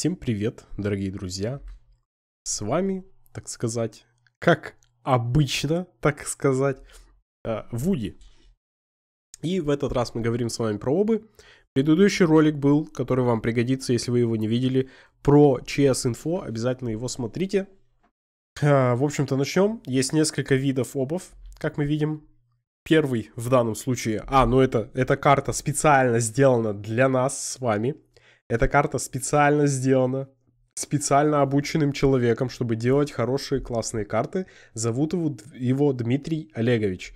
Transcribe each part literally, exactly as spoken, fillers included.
Всем привет, дорогие друзья. С вами, так сказать, как обычно, так сказать, вуди. И в этот раз мы говорим с вами про обы. Предыдущий ролик был, который вам пригодится, если вы его не видели, про джи эс инфо. Обязательно его смотрите. В общем-то, начнем. Есть несколько видов обов, как мы видим. Первый в данном случае... А, ну это, эта карта специально сделана для нас с вами. Эта карта специально сделана специально обученным человеком, чтобы делать хорошие классные карты. Зовут его, его Дмитрий Олегович.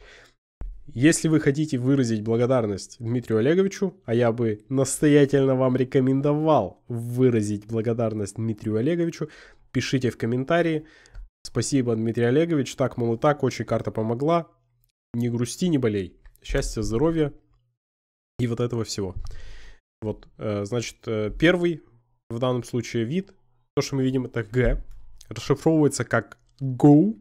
Если вы хотите выразить благодарность Дмитрию Олеговичу, а я бы настоятельно вам рекомендовал выразить благодарность Дмитрию Олеговичу, пишите в комментарии. Спасибо, Дмитрий Олегович, так, мол, и так, очень карта помогла. Не грусти, не болей. Счастья, здоровья и вот этого всего. Вот, значит, первый в данном случае вид, то, что мы видим, это G. Расшифровывается как Go.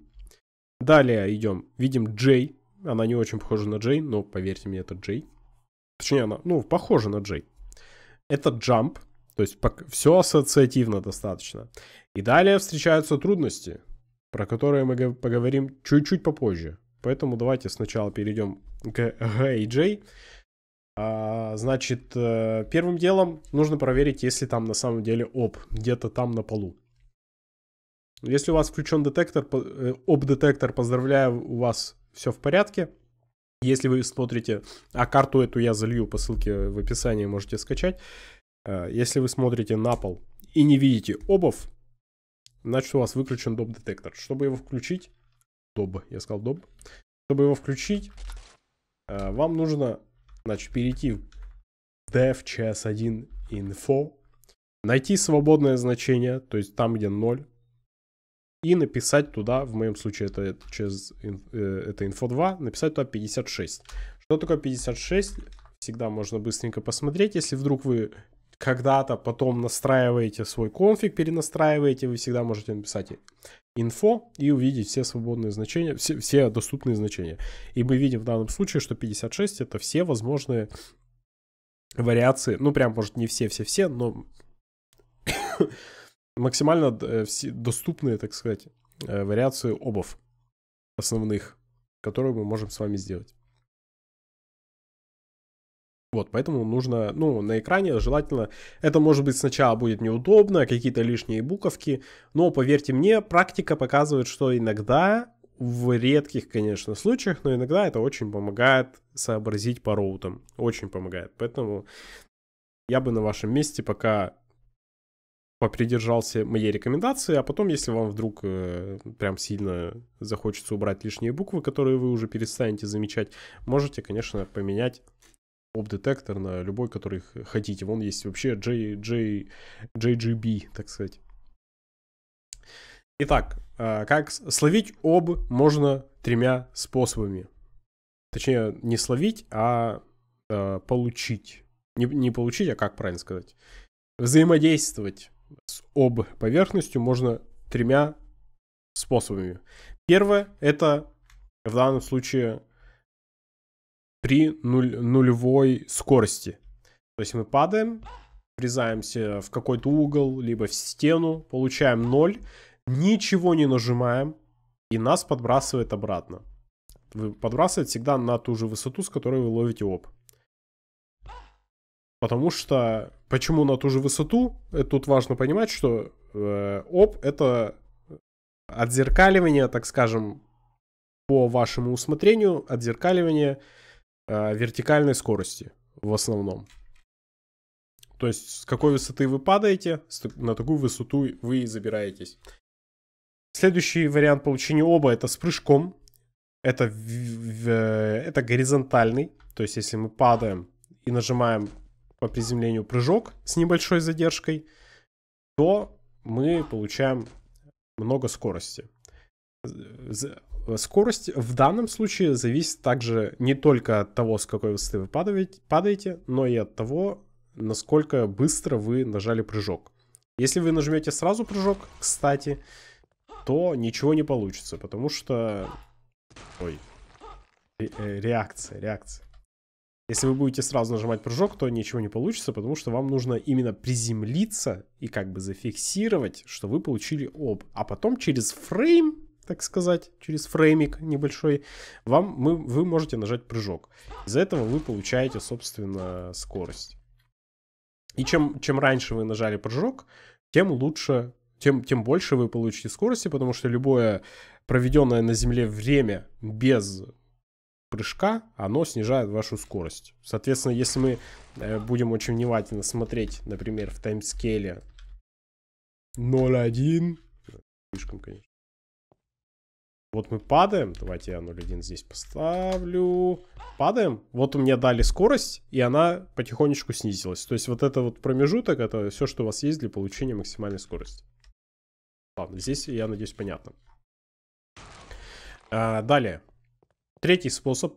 Далее идем, видим J. Она не очень похожа на J, но, поверьте мне, это J. Точнее, она, ну, похожа на J. Это Jump. То есть все ассоциативно достаточно. И далее встречаются трудности, про которые мы поговорим чуть-чуть попозже. Поэтому давайте сначала перейдем к G и J. А, значит, первым делом нужно проверить, если там на самом деле об, где-то там на полу. Если у вас включен детектор, об-детектор, поздравляю, у вас все в порядке. Если вы смотрите, а карту эту я залью по ссылке в описании, можете скачать. Если вы смотрите на пол и не видите обов, значит у вас выключен доб-детектор. Чтобы его включить, доб, я сказал доб. Чтобы его включить, вам нужно, значит, перейти в деф си эс один точка инфо, найти свободное значение, то есть там, где ноль, и написать туда, в моем случае это, это, это инфо два, написать туда пятьдесят шесть. Что такое пятьдесят шесть? Всегда можно быстренько посмотреть, если вдруг вы когда-то потом настраиваете свой конфиг, перенастраиваете, вы всегда можете написать инфо и увидеть все свободные значения, все, все доступные значения. И мы видим в данном случае, что пятьдесят шесть это все возможные вариации, ну прям, может, не все-все-все, но максимально доступные, так сказать, вариации обов основных, которые мы можем с вами сделать. Вот, поэтому нужно, ну, на экране желательно, это может быть сначала будет неудобно, какие-то лишние буковки, но, поверьте мне, практика показывает, что иногда, в редких, конечно, случаях, но иногда это очень помогает сообразить по роутам, очень помогает, поэтому я бы на вашем месте пока попридержался моей рекомендации, а потом, если вам вдруг э, прям сильно захочется убрать лишние буквы, которые вы уже перестанете замечать, можете, конечно, поменять об-детектор на любой, который хотите. Вон есть вообще джей джей джей джи би, так сказать. Итак, как словить об можно тремя способами. Точнее, не словить, а получить. Не, не получить, а как правильно сказать. Взаимодействовать с об поверхностью можно тремя способами. Первое, это в данном случае... при нуль, нулевой скорости. То есть мы падаем, врезаемся в какой-то угол, либо в стену, получаем ноль, ничего не нажимаем, и нас подбрасывает обратно. Подбрасывает всегда на ту же высоту, с которой вы ловите об. Потому что, почему на ту же высоту, тут важно понимать, что э, об это отзеркаливание, так скажем, по вашему усмотрению, отзеркаливание вертикальной скорости в основном. То есть с какой высоты вы падаете, на такую высоту вы и забираетесь. Следующий вариант получения оба это с прыжком. Это, это горизонтальный. То есть если мы падаем и нажимаем по приземлению прыжок с небольшой задержкой, то мы получаем много скорости. Скорость в данном случае зависит также не только от того, с какой высоты вы падаете, но и от того, насколько быстро вы нажали прыжок. Если вы нажмете сразу прыжок, кстати, то ничего не получится, потому что... Ой, реакция, реакция. Если вы будете сразу нажимать прыжок, то ничего не получится, потому что вам нужно именно приземлиться и как бы зафиксировать, что вы получили об. А потом через фрейм, так сказать, через фреймик небольшой, вам, мы, вы можете нажать прыжок. Из-за этого вы получаете, собственно, скорость. И чем, чем раньше вы нажали прыжок, тем лучше, тем, тем больше вы получите скорости, потому что любое проведенное на земле время без прыжка, оно снижает вашу скорость. Соответственно, если мы э, будем очень внимательно смотреть, например, в таймскейле ноль один, слишком, конечно. Вот мы падаем, давайте я ноль один здесь поставлю, падаем, вот у меня дали скорость, и она потихонечку снизилась. То есть вот это вот промежуток, это все, что у вас есть для получения максимальной скорости. Ладно, здесь, я надеюсь, понятно. А, далее. Третий способ,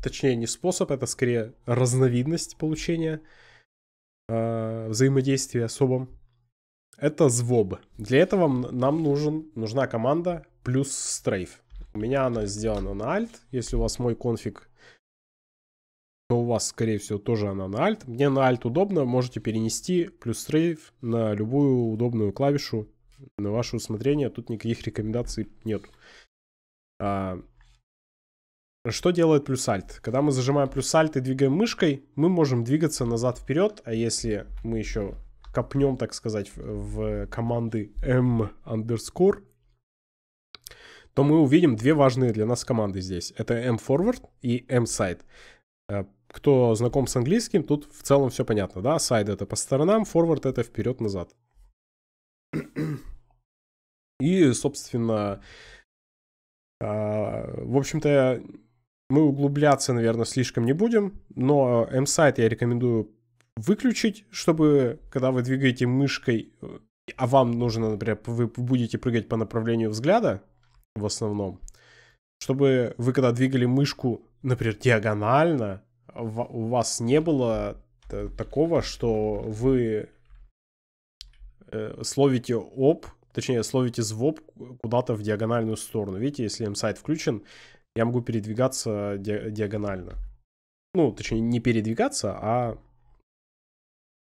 точнее не способ, это скорее разновидность получения э, взаимодействия с обом. Это звоб. Для этого нам нужен, нужна команда плюс стрейф. У меня она сделана на alt. Если у вас мой конфиг, то у вас, скорее всего, тоже она на alt. Мне на alt удобно, можете перенести плюс стрейф на любую удобную клавишу на ваше усмотрение. Тут никаких рекомендаций нет. Что делает плюс альт? Когда мы зажимаем плюс альт и двигаем мышкой, мы можем двигаться назад-вперед. А если мы еще копнем, так сказать, в команды m underscore, то мы увидим две важные для нас команды здесь. Это m forward и m side. Кто знаком с английским, тут в целом все понятно, да? Side это по сторонам, forward это вперед-назад. И, собственно, в общем-то, мы углубляться, наверное, слишком не будем, но M-сайт я рекомендую выключить, чтобы, когда вы двигаете мышкой, а вам нужно, например, вы будете прыгать по направлению взгляда в основном, чтобы вы, когда двигали мышку, например, диагонально, у вас не было такого, что вы словите об, точнее, словите звоб куда-то в диагональную сторону. Видите, если M-сайт включен, я могу передвигаться диагонально. Ну, точнее, не передвигаться, а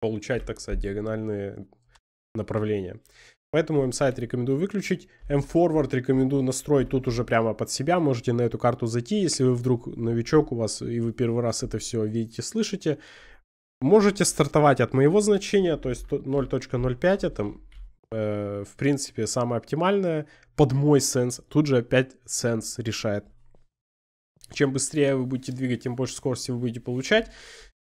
получать, так сказать, диагональные направления. Поэтому M-сайт рекомендую выключить. M-forward рекомендую настроить тут уже прямо под себя. Можете на эту карту зайти, если вы вдруг новичок у вас, и вы первый раз это все видите, слышите. Можете стартовать от моего значения, то есть ноль точка ноль пять, это, э, в принципе, самое оптимальное. Под мой сенс. Тут же опять сенс решает. Чем быстрее вы будете двигать, тем больше скорости вы будете получать.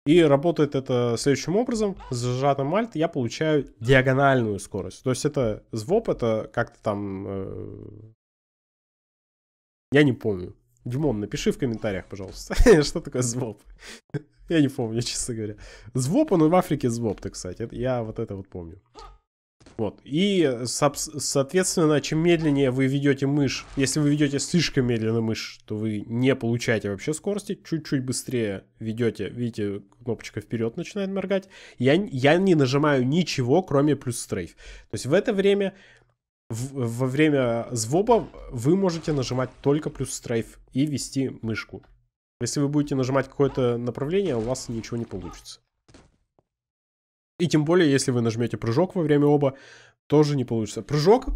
И работает это следующим образом. С зажатым Alt я получаю диагональную скорость. То есть это звоб, это как-то там... Э... Я не помню. Димон, напиши в комментариях, пожалуйста. Что такое звоб? Я не помню, честно говоря. Звоб, он в Африке звоб, так кстати. Я вот это вот помню. Вот. И, соответственно, чем медленнее вы ведете мышь, если вы ведете слишком медленно мышь, то вы не получаете вообще скорости. Чуть-чуть быстрее ведете. Видите, кнопочка вперед начинает моргать. Я, я не нажимаю ничего, кроме плюс стрейф. То есть в это время, в, во время звоба вы можете нажимать только плюс стрейф и вести мышку. Если вы будете нажимать какое-то направление, у вас ничего не получится. И тем более, если вы нажмете прыжок во время оба, тоже не получится. Прыжок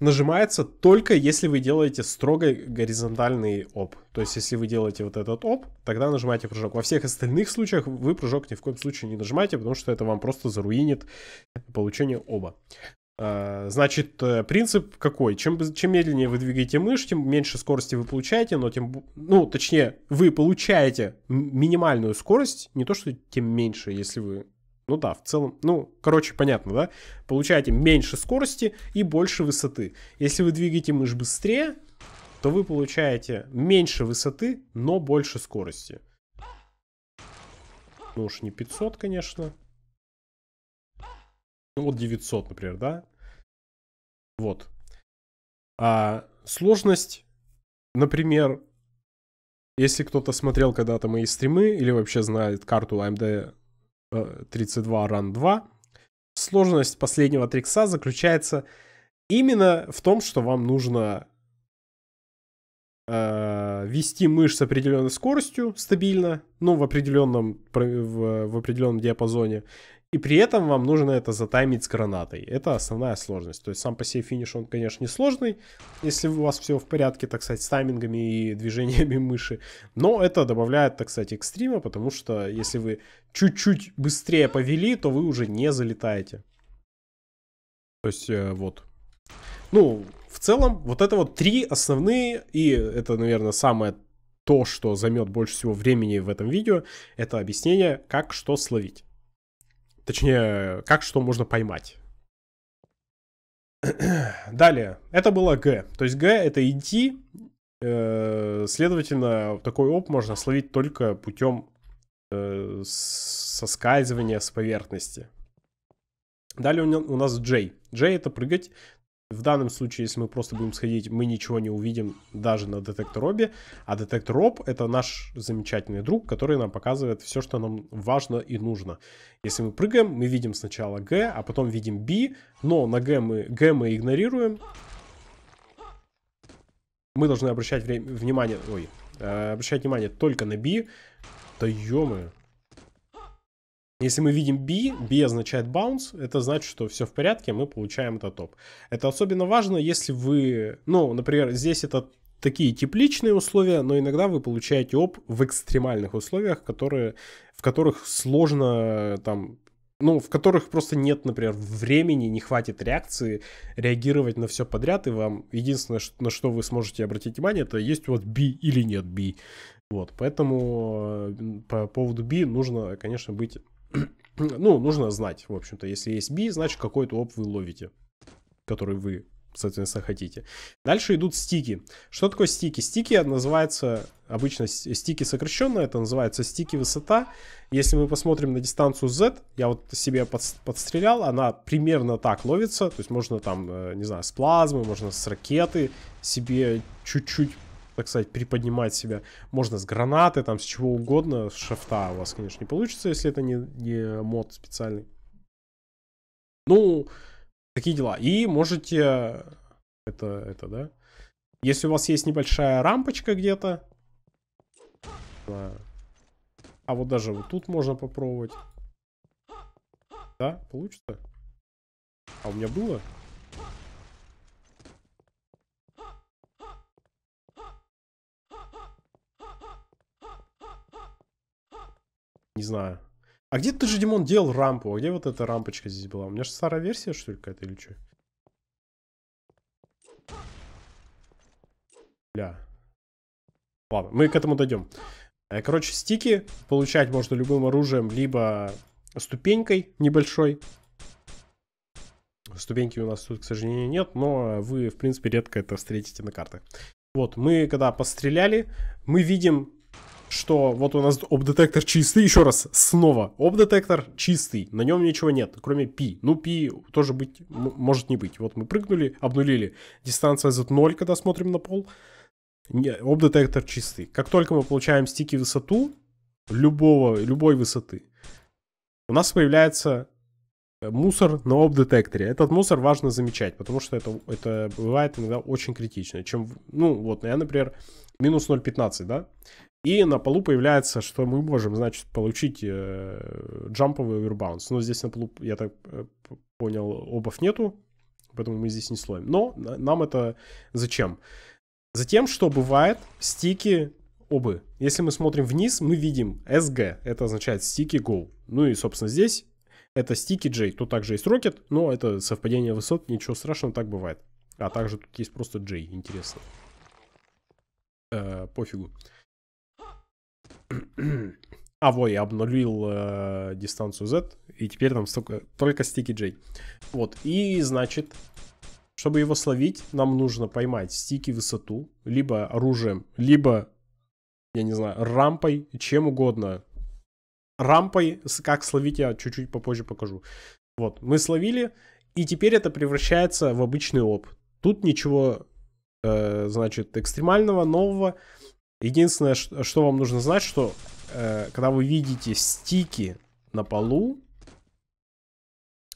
нажимается только если вы делаете строго горизонтальный об. То есть, если вы делаете вот этот об, тогда нажимаете прыжок. Во всех остальных случаях вы прыжок ни в коем случае не нажимаете, потому что это вам просто заруинит получение оба. Значит, принцип какой? Чем, чем медленнее вы двигаете мышь, тем меньше скорости вы получаете, но тем... Ну, точнее, вы получаете минимальную скорость, не то что тем меньше, если вы... Ну да, в целом, ну, короче, понятно, да? Получаете меньше скорости и больше высоты. Если вы двигаете мышь быстрее, то вы получаете меньше высоты, но больше скорости. Ну уж не пятьсот, конечно. Ну вот девятьсот, например, да? Вот. А сложность, например, если кто-то смотрел когда-то мои стримы или вообще знает карту эй эм ди тридцать два ран два. Сложность последнего трикса заключается именно в том, что вам нужно э, вести мышь с определенной скоростью стабильно, ну, в определенном, в, в определенном диапазоне. И при этом вам нужно это затаймить с гранатой. Это основная сложность. То есть сам по себе финиш, он, конечно, не сложный, если у вас все в порядке, так сказать, с таймингами и движениями мыши. Но это добавляет, так сказать, экстрима, потому что если вы чуть-чуть быстрее повели, то вы уже не залетаете. То есть вот. Ну, в целом, вот это вот три основные, и это, наверное, самое то, что займет больше всего времени в этом видео, это объяснение, как что словить. Точнее, как что можно поймать. Далее. Это было G. То есть G это идти. Э, следовательно, такой оп можно словить только путем э, соскальзывания с поверхности. Далее у нас J. J это прыгать. В данном случае, если мы просто будем сходить, мы ничего не увидим даже на детектор о би. А детектор о би это наш замечательный друг, который нам показывает все, что нам важно и нужно. Если мы прыгаем, мы видим сначала G, а потом видим B. Но на G мы, G мы игнорируем. Мы должны обращать время, внимание, ой, э, обращать внимание только на B. Да ё-моё. Если мы видим B, B означает bounce, это значит, что все в порядке, мы получаем этот топ. Это особенно важно, если вы, ну, например, здесь это такие тепличные условия, но иногда вы получаете оп в экстремальных условиях, которые, в которых сложно, там, ну, в которых просто нет, например, времени, не хватит реакции, реагировать на все подряд, и вам единственное, на что вы сможете обратить внимание, это есть вот B или нет B. Вот, поэтому по поводу B нужно, конечно, быть... Ну, нужно знать, в общем-то. Если есть B, значит какой-то оп вы ловите, который вы, соответственно, хотите. Дальше идут стики. Что такое стики? Стики называются, обычно стики сокращенно, это называется стики высота. Если мы посмотрим на дистанцию Z, я вот себе подстрелял, она примерно так ловится. То есть можно там, не знаю, с плазмы, можно с ракеты себе чуть-чуть, так сказать, приподнимать себя. Можно с гранаты, там, с чего угодно. С шафта у вас, конечно, не получится, если это не, не мод специальный. Ну, такие дела. И можете... Это, это, да? Если у вас есть небольшая рампочка где-то. Да. А вот даже вот тут можно попробовать. Да? Получится? А у меня было? Не знаю. А где ты же, Димон, делал рампу? А где вот эта рампочка здесь была? У меня же старая версия, что ли, какая-то или что? Бля. Ладно, мы к этому дойдем. Короче, стики получать можно любым оружием, либо ступенькой небольшой. Ступеньки у нас тут, к сожалению, нет, но вы, в принципе, редко это встретите на картах. Вот, мы когда постреляли, мы видим... Что вот у нас обдетектор чистый, еще раз, снова, обдетектор чистый, на нем ничего нет, кроме пи, ну пи тоже быть, может не быть, вот мы прыгнули, обнулили, дистанция зет ноль, когда смотрим на пол, обдетектор чистый, как только мы получаем стики высоту, любого, любой высоты, у нас появляется мусор на обдетекторе. Этот мусор важно замечать, потому что это, это бывает иногда очень критично, чем, ну вот, я, например, минус ноль пятнадцать, да? И на полу появляется, что мы можем, значит, получить джамповый овербаунс. Но здесь на полу, я так понял, обов нету, поэтому мы здесь не словим. Но нам это зачем? Затем, что бывает стики обы. Если мы смотрим вниз, мы видим эс джи. Это означает стики go. Ну и, собственно, здесь это стики J. Тут также есть rocket, но это совпадение высот, ничего страшного, так бывает. А также тут есть просто J, интересно. Э, пофигу. А, вой, обнулил э, дистанцию Z, и теперь там столько, только стики J. Вот, и значит, чтобы его словить, нам нужно поймать стики высоту, либо оружием, либо, я не знаю, рампой, чем угодно. Рампой, как словить, я чуть-чуть попозже покажу. Вот, мы словили, и теперь это превращается в обычный оп. Тут ничего, э, значит, экстремального, нового. Единственное, что вам нужно знать, что э, когда вы видите стики на полу,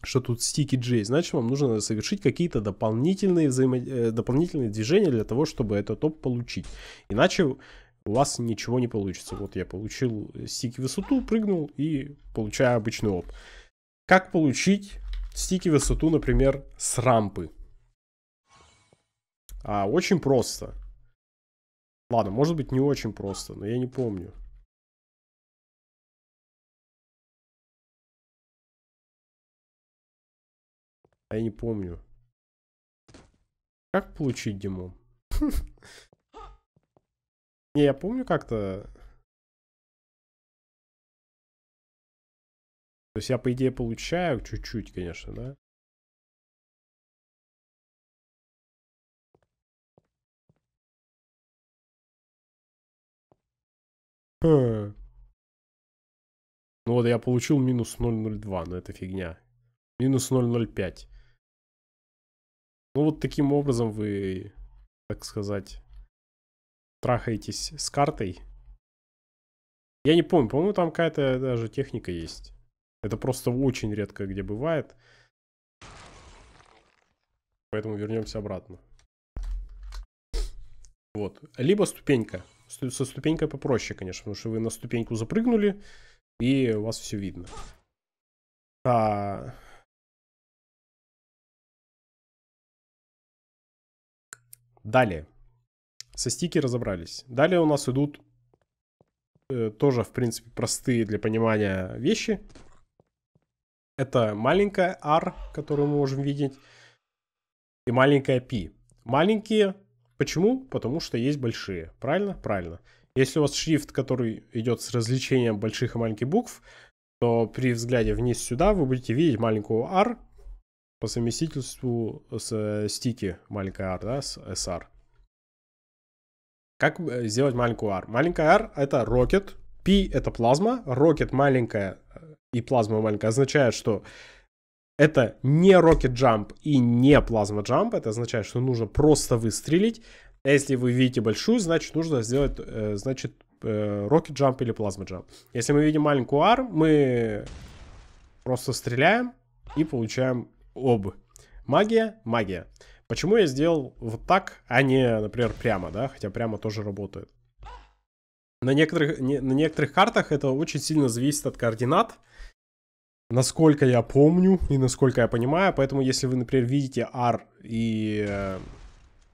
что тут sticky.j, значит вам нужно совершить какие-то дополнительные, взаимо... дополнительные движения для того, чтобы этот топ получить. Иначе у вас ничего не получится. Вот я получил стики высоту, прыгнул и получаю обычный оп. Как получить стики высоту, например, с рампы? А, очень просто. Ладно, может быть не очень просто, но я не помню. А я не помню. Как получить демо? Не, я помню как-то. То есть я, по идее, получаю чуть-чуть, конечно, да? Ха. Ну вот я получил минус ноль ноль два, но это фигня. Минус ноль ноль пять. Ну вот таким образом вы, так сказать, трахаетесь с картой. Я не помню, по-моему, там какая-то даже техника есть. Это просто очень редко где бывает. Поэтому вернемся обратно. Вот. Либо ступенька. Со ступенькой попроще, конечно, потому что вы на ступеньку запрыгнули, и у вас все видно. А... Далее. Со стики разобрались. Далее у нас идут э, тоже, в принципе, простые для понимания вещи. Это маленькая R, которую мы можем видеть, и маленькая P. Маленькие. Почему? Потому что есть большие. Правильно? Правильно. Если у вас шрифт, который идет с различением больших и маленьких букв, то при взгляде вниз сюда вы будете видеть маленькую R по совместительству с э, стики маленькая R, да, с эс ар. Как сделать маленькую R? Маленькая R это Rocket, P это плазма, Rocket маленькая и плазма маленькая означает, что это не Rocket Jump и не плазма Jump, это означает, что нужно просто выстрелить. А если вы видите большую, значит нужно сделать, значит, Rocket Jump или плазма Jump. Если мы видим маленькую R, мы просто стреляем и получаем обы. Магия, магия. Почему я сделал вот так, а не, например, прямо, да? Хотя прямо тоже работает. На некоторых, не, на некоторых картах это очень сильно зависит от координат. Насколько я помню и насколько я понимаю. Поэтому если вы, например, видите R и э,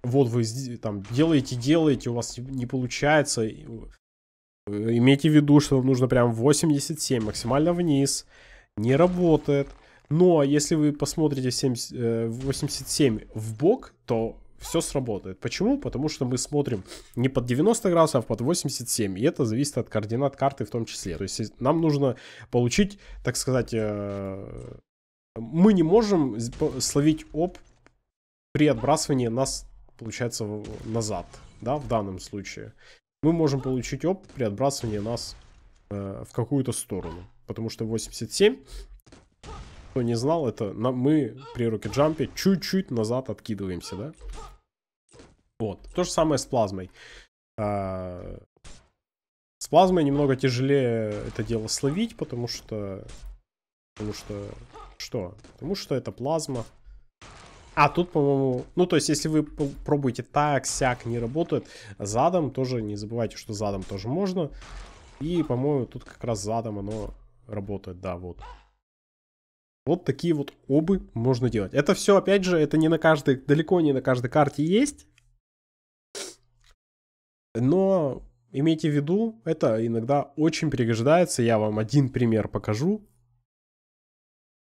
вот вы там делаете, делаете, у вас не получается. Имейте в виду, что вам нужно прям восемьдесят семь максимально вниз. Не работает. Но если вы посмотрите восемьдесят семь в бок, то все сработает. Почему? Потому что мы смотрим не под девяносто градусов, а под восемьдесят семь. И это зависит от координат карты в том числе. То есть нам нужно получить, так сказать, мы не можем словить оп при отбрасывании нас, получается, назад. Да, в данном случае. Мы можем получить оп при отбрасывании нас в какую-то сторону. Потому что восемьдесят семь... Кто не знал, это на, мы при рокет-джампе чуть-чуть назад откидываемся, да? Вот. То же самое с плазмой. А, с плазмой немного тяжелее это дело словить, потому что... Потому что... Что? Потому что это плазма. А, тут, по-моему... Ну, то есть, если вы пробуете так-сяк, не работает, задом тоже, не забывайте, что задом тоже можно. И, по-моему, тут как раз задом оно работает, да, вот. Вот такие вот обы можно делать. Это все, опять же, это не на каждой, далеко не на каждой карте есть. Но имейте в виду, это иногда очень пригождается. Я вам один пример покажу.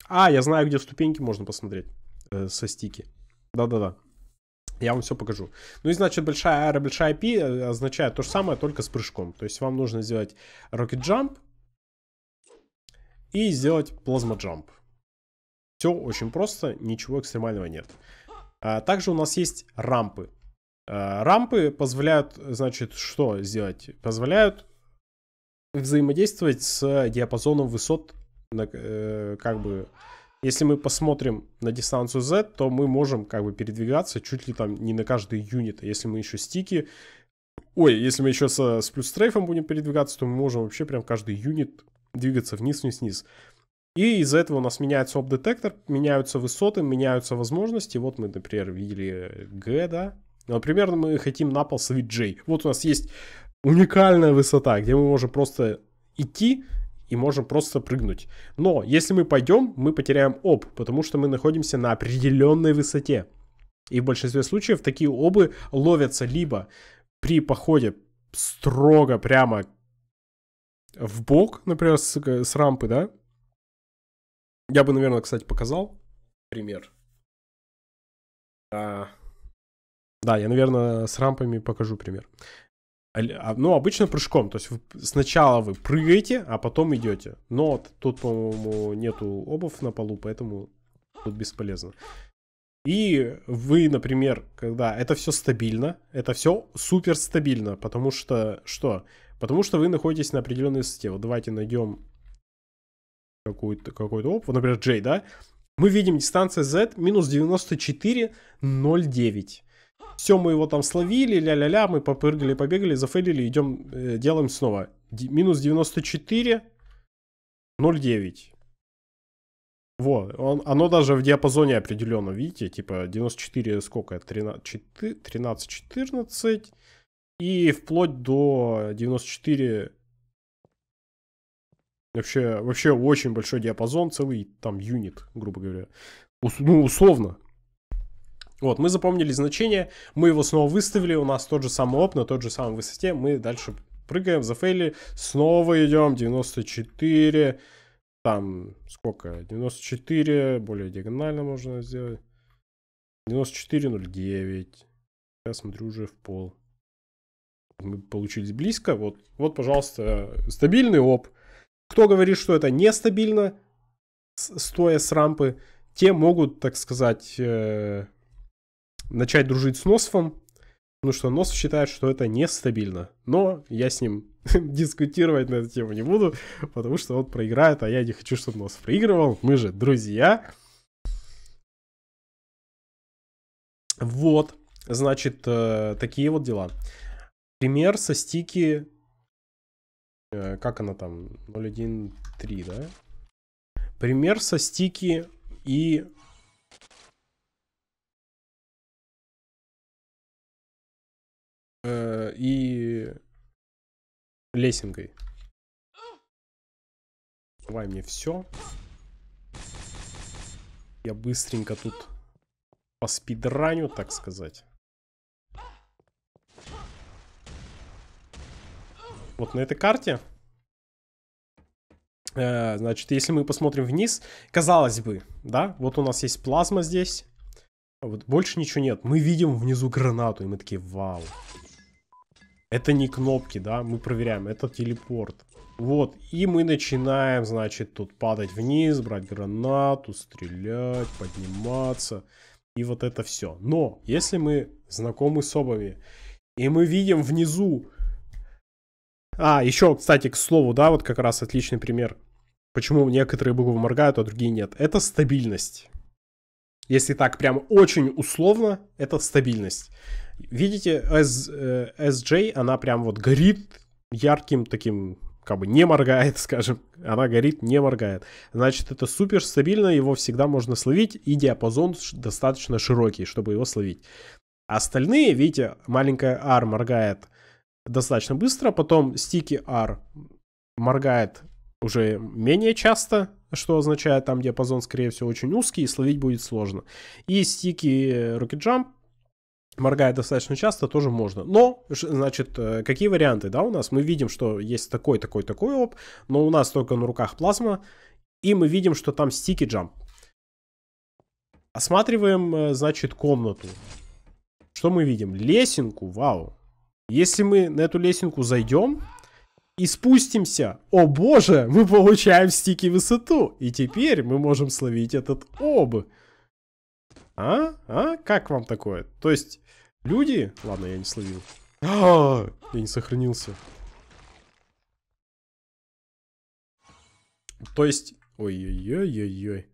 А, я знаю, где ступеньки можно посмотреть э, со стики. Да-да-да. Я вам все покажу. Ну и значит, большая R, большая P означает то же самое, только с прыжком. То есть вам нужно сделать Rocket Jump и сделать Plasma Jump. Все очень просто, ничего экстремального нет. А также у нас есть рампы. А рампы позволяют, значит, что сделать? Позволяют взаимодействовать с диапазоном высот. На, э, как бы, если мы посмотрим на дистанцию Z, то мы можем как бы передвигаться чуть ли там не на каждый юнит. Если мы еще стики... Ой, если мы еще со, с плюс-трейфом будем передвигаться, то мы можем вообще прям каждый юнит двигаться вниз-вниз-вниз. И из-за этого у нас меняется об-детектор, меняются высоты, меняются возможности. Вот мы, например, видели G, да? Например, мы хотим на пол свить J. Вот у нас есть уникальная высота, где мы можем просто идти и можем просто прыгнуть. Но если мы пойдем, мы потеряем об, потому что мы находимся на определенной высоте. И в большинстве случаев такие обы ловятся либо при походе строго прямо в бок, например, с, с рампы, да? Я бы, наверное, кстати, показал пример. А, да, я, наверное, с рампами покажу пример. Ну, обычно прыжком. То есть вы, сначала вы прыгаете, а потом идете. Но тут, по-моему, нету обув на полу, поэтому тут бесполезно. И вы, например, когда это все стабильно, это все супер стабильно, потому что что? Потому что вы находитесь на определенной высоте. Вот давайте найдем какой-то какой-то об, вот, например, J, да? Мы видим дистанция Z минус девяносто четыре ноль девять. Все, мы его там словили, ля-ля-ля, мы попрыгали, побегали, зафейлили, идем, э, делаем снова. Д- минус девяносто четыре ноль девять. Вот, он, оно даже в диапазоне определенно, видите, типа девяносто четыре, сколько, тринадцать, четырнадцать, и вплоть до девяносто четыре, вообще, вообще очень большой диапазон, целый там юнит, грубо говоря, Ус, ну условно. Вот, мы запомнили значение, мы его снова выставили, у нас тот же самый оп на тот же самой высоте, мы дальше прыгаем, зафейли, снова идем, девяносто четыре... Там сколько? девяносто четыре, более диагонально можно сделать. девяносто четыре ноль девять. Я смотрю уже в пол. Мы получились близко. Вот, вот, пожалуйста, стабильный об. Кто говорит, что это нестабильно, стоя с рампы, те могут, так сказать, начать дружить с Носфом. Потому что Носф считает, что это нестабильно. Но я с ним дискутировать на эту тему не буду, потому что он проиграет, а я не хочу, чтобы Носф проигрывал. Мы же друзья. Вот, значит, такие вот дела. Пример со стики... Как она там? ноль один три, да? Пример со стики и... и лесенкой. Давай мне все. Я быстренько тут по спидраню, так сказать. Вот на этой карте. Э, значит, если мы посмотрим вниз, казалось бы, да, вот у нас есть плазма здесь. Вот больше ничего нет. Мы видим внизу гранату, и мы такие, вау. Это не кнопки, да, мы проверяем, это телепорт. Вот, и мы начинаем, значит, тут падать вниз, брать гранату, стрелять, подниматься. И вот это все. Но, если мы знакомы с обами, и мы видим внизу... А, еще, кстати, к слову, да, вот как раз отличный пример. Почему некоторые буквы моргают, а другие нет. Это стабильность. Если так прям очень условно, это стабильность. Видите, эс джей, она прям вот горит ярким таким, как бы не моргает, скажем. Она горит, не моргает. Значит, это супер стабильно, его всегда можно словить, и диапазон достаточно широкий, чтобы его словить. Остальные, видите, маленькая R моргает достаточно быстро, потом стики R моргает уже менее часто, что означает, там диапазон, скорее всего, очень узкий, и словить будет сложно. И стики Rocket Jump моргает достаточно часто, тоже можно. Но, значит, какие варианты, да, у нас? Мы видим, что есть такой, такой, такой об, но у нас только на руках плазма, и мы видим, что там стики джамп. Осматриваем, значит, комнату. Что мы видим? Лесенку, вау. Если мы на эту лесенку зайдем и спустимся, о боже, мы получаем стики высоту, и теперь мы можем словить этот об. А? А? Как вам такое? То есть, люди... Ладно, я не словил. А-а-а! Я не сохранился. То есть... Ой-ой-ой-ой-ой.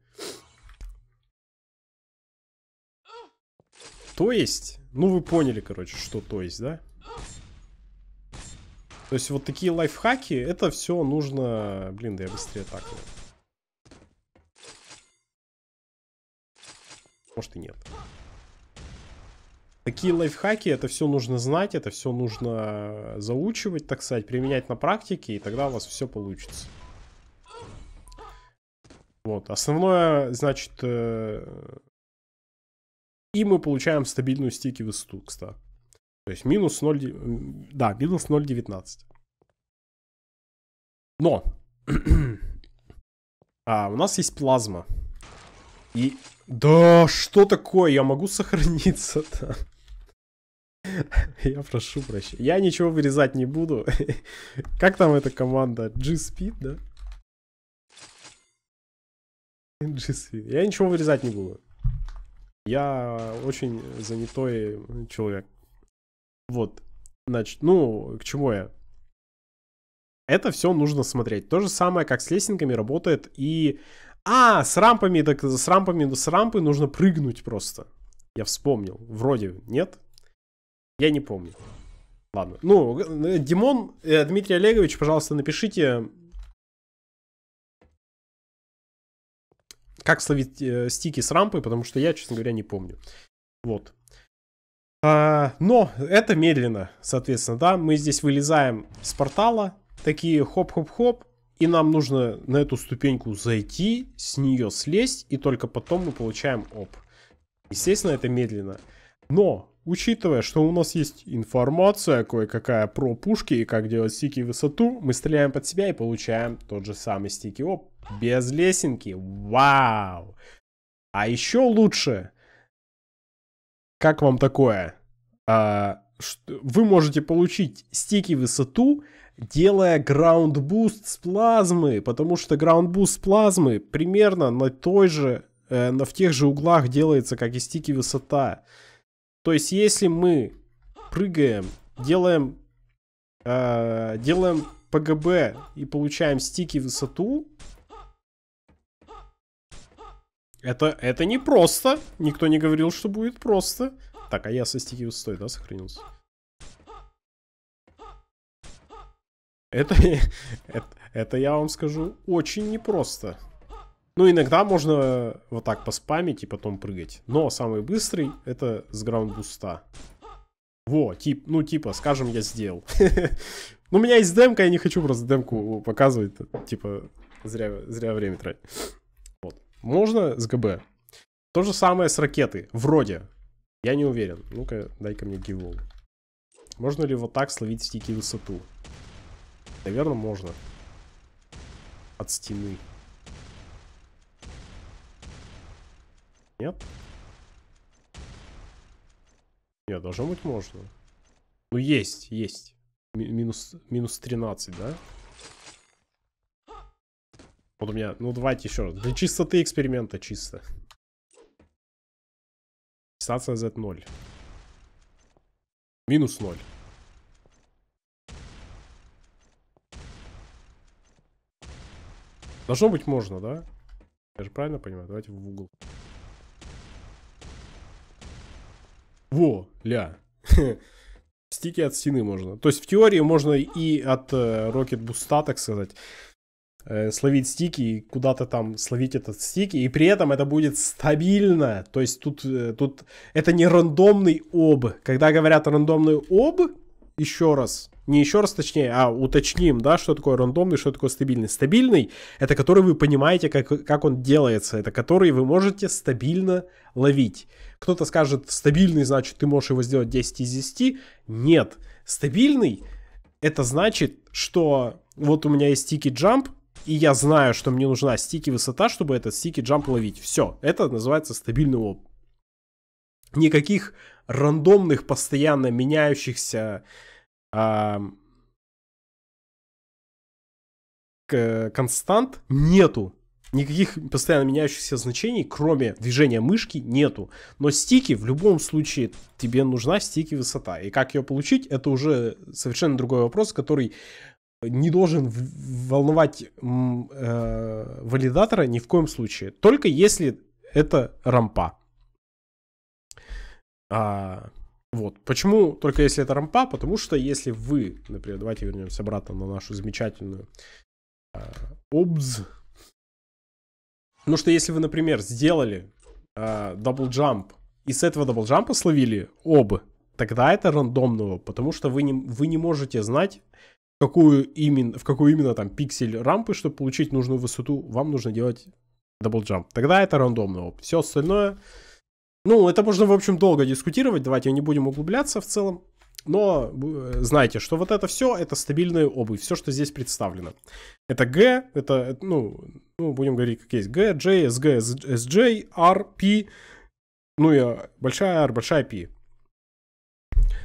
То есть... Ну, вы поняли, короче, что то есть, да? То есть, вот такие лайфхаки, это все нужно... Блин, да я быстрее так... может и нет. Такие лайфхаки, это все нужно знать, это все нужно заучивать, так сказать, применять на практике, и тогда у вас все получится. Вот, основное, значит, э... и мы получаем стабильную стикивость тукста. То есть минус ноль, да, минус ноль девятнадцать. Но а, у нас есть плазма. И да, что такое? Я могу сохраниться-то? Я прошу прощения. Я ничего вырезать не буду. Как там эта команда? джи спид, да? джи спид. Я ничего вырезать не буду. Я очень занятой человек. Вот. Значит, ну, к чему я? Это все нужно смотреть. То же самое, как с лесенками работает и... А, с рампами, так с рампами, с рампы нужно прыгнуть просто. Я вспомнил. Вроде нет. Я не помню. Ладно. Ну, Димон, Дмитрий Олегович, пожалуйста, напишите, как словить э, стики с рампы, потому что я, честно говоря, не помню. Вот. А, но это медленно, соответственно, да. Мы здесь вылезаем с портала. Такие хоп-хоп-хоп. И нам нужно на эту ступеньку зайти, с нее слезть, и только потом мы получаем оп. Естественно, это медленно. Но, учитывая, что у нас есть информация кое-какая про пушки и как делать стики высоту, мы стреляем под себя и получаем тот же самый стики оп. Без лесенки. Вау! А еще лучше. Как вам такое? А, вы можете получить стики высоту, делая граунд-буст с плазмы, потому что граунд-буст с плазмы примерно на той же, э, на в тех же углах делается, как и стики высота. То есть, если мы прыгаем, делаем, э, делаем пэ гэ бэ и получаем стики высоту, это, это не просто. Никто не говорил, что будет просто. Так, а я со стики высотой, да, сохранился? Это, это, это, я вам скажу, очень непросто. Ну, иногда можно вот так поспамить и потом прыгать. Но самый быстрый это с граундбуста. Во, тип, ну типа, скажем, я сделал. Ну, у меня есть демка, я не хочу просто демку показывать. Типа, зря время тратить. Можно с гэ бэ. То же самое с ракеты. Вроде. Я не уверен. Ну-ка, дай-ка мне гивол. Можно ли вот так словить стики высоту? Наверное, можно. От стены. Нет? Нет, должно быть можно. Ну, есть, есть. Минус, минус тринадцать, да? Вот у меня... Ну, давайте еще раз. Для чистоты эксперимента чисто. Дистанция зет ноль. Минус ноль. Должно быть можно, да? Я же правильно понимаю? Давайте в угол. Во, ля. Стики от стены можно. То есть в теории можно и от рокет-буста, так сказать, э, словить стики и куда-то там словить этот стики. И при этом это будет стабильно. То есть тут, э, тут это не рандомный об. Когда говорят рандомный об, еще раз... Не еще раз точнее, а уточним, да, что такое рандомный, что такое стабильный. Стабильный — это который вы понимаете, как, как он делается. Это который вы можете стабильно ловить. Кто-то скажет, стабильный, значит, ты можешь его сделать десять из десяти. Нет. Стабильный — это значит, что вот у меня есть стики-джамп, и я знаю, что мне нужна стики-высота, чтобы этот стики-джамп ловить. Все. Это называется стабильный об. Никаких рандомных, постоянно меняющихся... констант нету. Никаких постоянно меняющихся значений, кроме движения мышки, нету. Но стики в любом случае, тебе нужна стики высота. И как ее получить, это уже совершенно другой вопрос, который не должен волновать э, валидатора ни в коем случае. Только если это рампа. А... Вот. Почему только если это рампа? Потому что если вы, например, давайте вернемся обратно на нашу замечательную э, обз. Ну что, если вы, например, сделали даблджамп, и с этого даблджампа словили обы, тогда это рандомного, потому что вы не, вы не можете знать, какую именно, в какую именно там пиксель рампы, чтобы получить нужную высоту, вам нужно делать даблджамп. Тогда это рандомного. Все остальное, ну, это можно, в общем, долго дискутировать, давайте не будем углубляться в целом. Но знайте, что вот это все, это стабильная обувь, все, что здесь представлено. Это G, это, ну, ну будем говорить, как есть G, J, эс джи, эс джей, R, P, ну и большая R, большая P.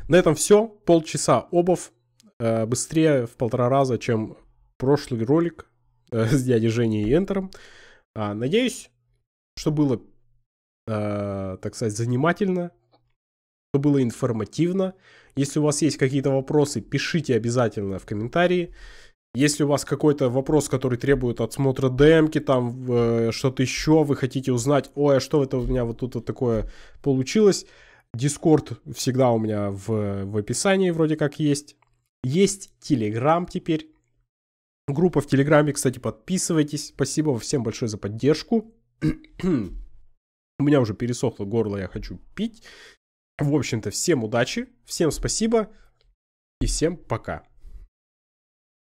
На этом все, полчаса обув, э, быстрее в полтора раза, чем прошлый ролик э, с дядей Женей и Энтером. А, надеюсь, что было, э, так сказать, занимательно. Было информативно. Если у вас есть какие-то вопросы, пишите обязательно в комментарии. Если у вас какой-то вопрос, который требует отсмотра демки, там э, что-то еще, вы хотите узнать, ой, а что это у меня вот тут вот такое получилось, Discord всегда у меня в, в описании вроде как есть. Есть Telegram теперь. Группа в Телеграме, кстати, подписывайтесь. Спасибо всем большое за поддержку. У меня уже пересохло горло, я хочу пить. В общем-то, всем удачи, всем спасибо и всем пока.